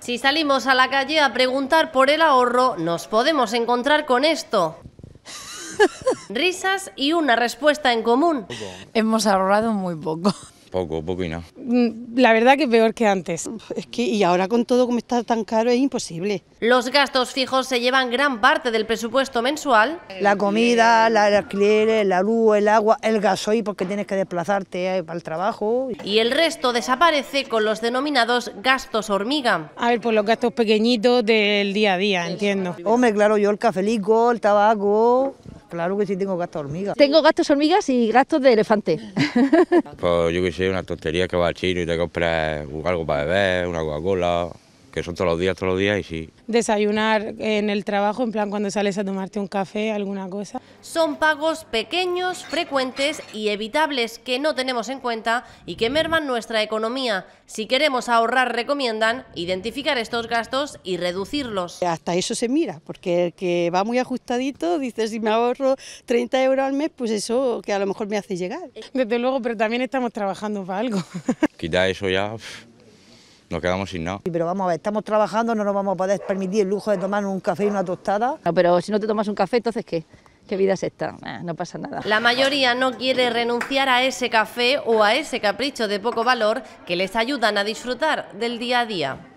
Si salimos a la calle a preguntar por el ahorro, nos podemos encontrar con esto. Risas y una respuesta en común. Hemos ahorrado muy poco. Poco y nada. La verdad que peor que antes. Es que y ahora con todo como está tan caro es imposible. Los gastos fijos se llevan gran parte del presupuesto mensual. La comida, el alquiler, la luz, el agua, el gasoil porque tienes que desplazarte para el trabajo. Y el resto desaparece con los denominados gastos hormiga. A ver, pues los gastos pequeñitos del día a día, entiendo. Hombre, claro, yo el cafelico, el tabaco... Claro que sí tengo gastos hormigas. Tengo gastos hormigas y gastos de elefante. Pues yo que sé, una tontería que va al chino y te compras algo para beber, una Coca-Cola, que son todos los días y sí. Desayunar en el trabajo, en plan cuando sales a tomarte un café, alguna cosa. Son pagos pequeños, frecuentes y evitables que no tenemos en cuenta y que merman nuestra economía. Si queremos ahorrar, recomiendan identificar estos gastos y reducirlos. Hasta eso se mira, porque el que va muy ajustadito dice si me ahorro 30 euros al mes, pues eso que a lo mejor me hace llegar. Desde luego, pero también estamos trabajando para algo. Quita eso ya... Nos quedamos sin nada. Pero vamos a ver, estamos trabajando, no nos vamos a poder permitir el lujo de tomarnos un café y una tostada. No, pero si no te tomas un café, entonces ¿qué? ¿Qué vida es esta? No pasa nada. La mayoría no quiere renunciar a ese café o a ese capricho de poco valor que les ayudan a disfrutar del día a día.